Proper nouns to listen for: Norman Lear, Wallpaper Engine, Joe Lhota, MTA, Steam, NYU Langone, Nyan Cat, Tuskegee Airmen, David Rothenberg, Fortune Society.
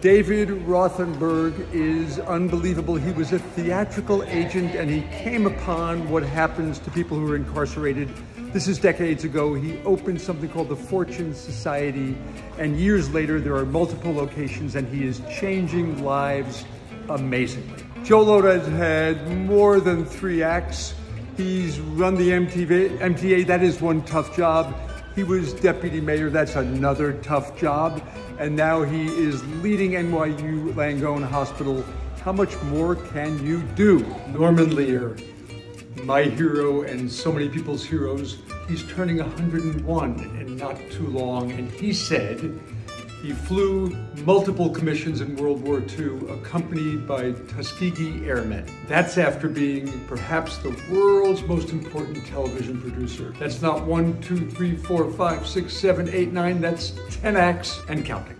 David Rothenberg is unbelievable. He was a theatrical agent and he came upon what happens to people who are incarcerated. This is decades ago. He opened something called the Fortune Society, and years later there are multiple locations and he is changing lives amazingly. Joe Lhota has had more than 3 acts. He's run the MTA, that is one tough job. He was deputy mayor, that's another tough job. And now he is leading NYU Langone Hospital. How much more can you do? Norman Lear, my hero and so many people's heroes, he's turning 101 in not too long. And he said he flew multiple commissions in World War II accompanied by Tuskegee Airmen. That's after being perhaps the world's most important television producer. That's not 1, 2, 3, 4, 5, 6, 7, 8, 9, that's 10 acts and counting.